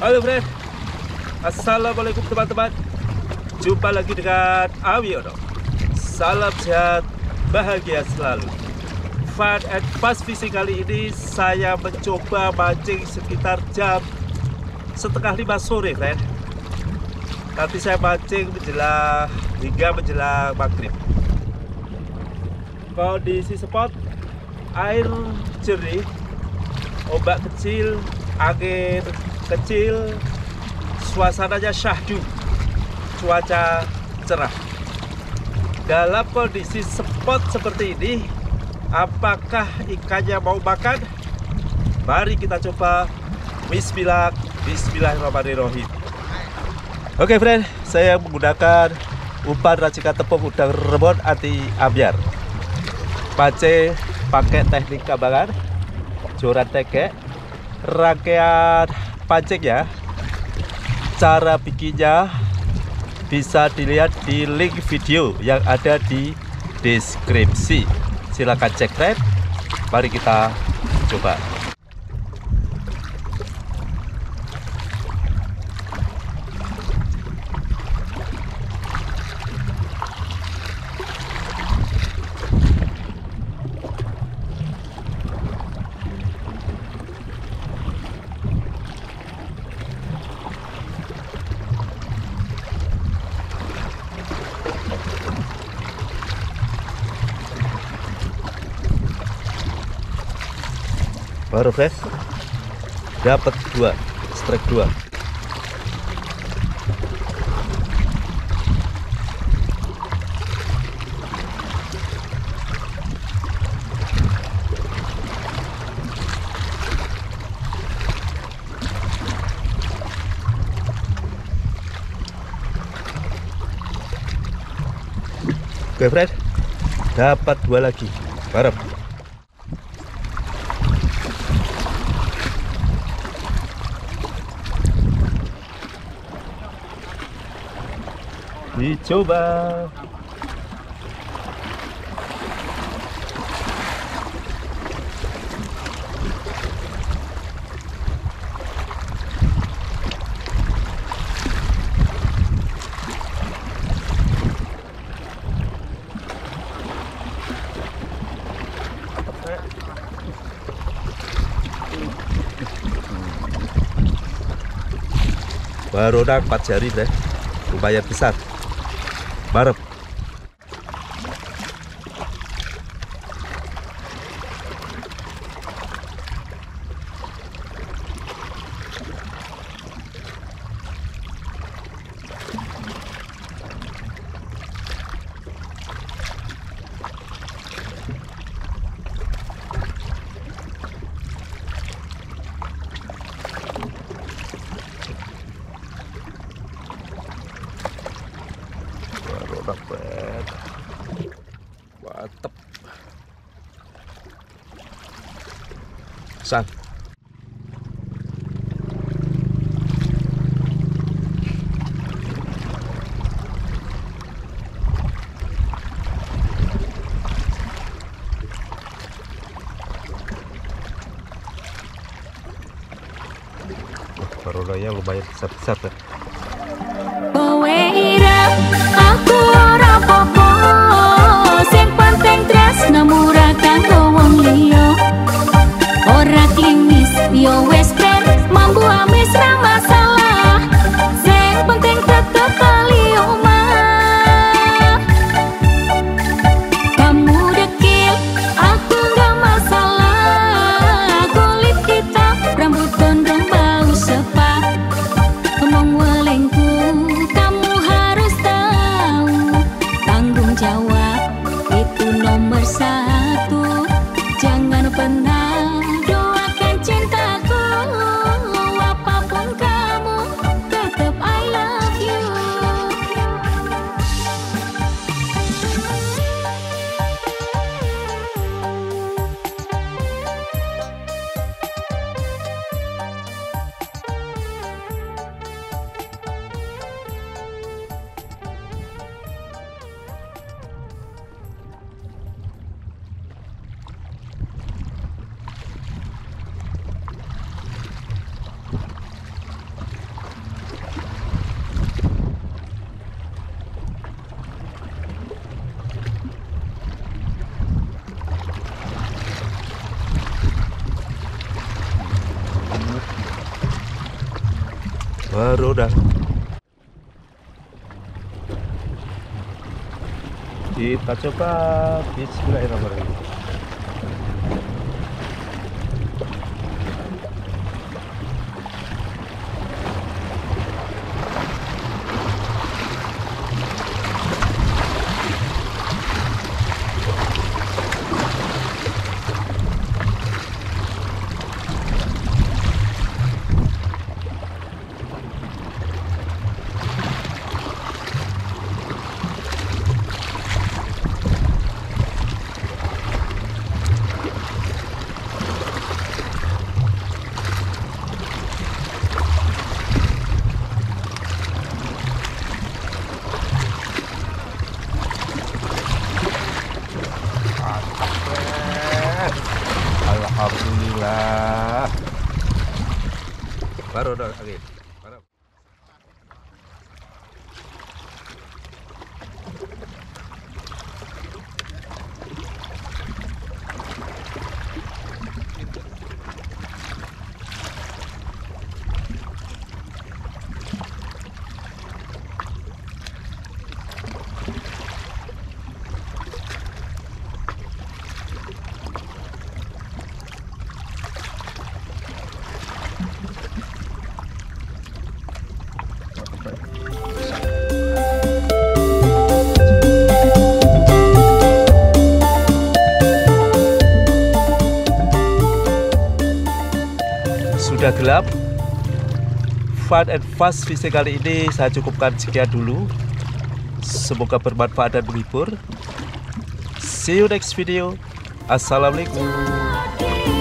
Halo friend, assalamualaikum teman-teman. Jumpa lagi dengan Awi Ono. Salam sehat, bahagia selalu. Fun and fast fishing kali ini saya mencoba mancing sekitar jam 4:30 sore, friend. Nanti saya mancing hingga menjelang maghrib. Kondisi spot air jernih, ombak kecil, angin kecil, suasananya syahdu, cuaca cerah. Dalam kondisi spot seperti ini, apakah ikannya mau makan? Mari kita coba. Bismillahirrahmanirrahim. Oke friend, saya menggunakan umpan racikan tepung udang rebon anti ambyar. Pace pakai teknik kambangan, joran tekek, rangkaian pancing ya. Cara bikinnya bisa dilihat di link video yang ada di deskripsi. Silakan cek friend. Mari kita coba. Baru fresh dapat 2 strike 2. Oke fresh dapat 2 lagi. Barep. Dicoba. Baru nak 4 jari deh, lumayan besar. Barep. Mantep. San. Karunanya lumayan besar-besar ya. Nomor 1, jangan pernah doakan cintaku. berodang. Kita coba bismillahirrahmanirrahim. Alhamdulillah. Baru udah lagi. Sudah gelap. Fun and Fast Fishing kali ini saya cukupkan sekian dulu. Semoga bermanfaat dan menghibur. See you next video. Assalamualaikum.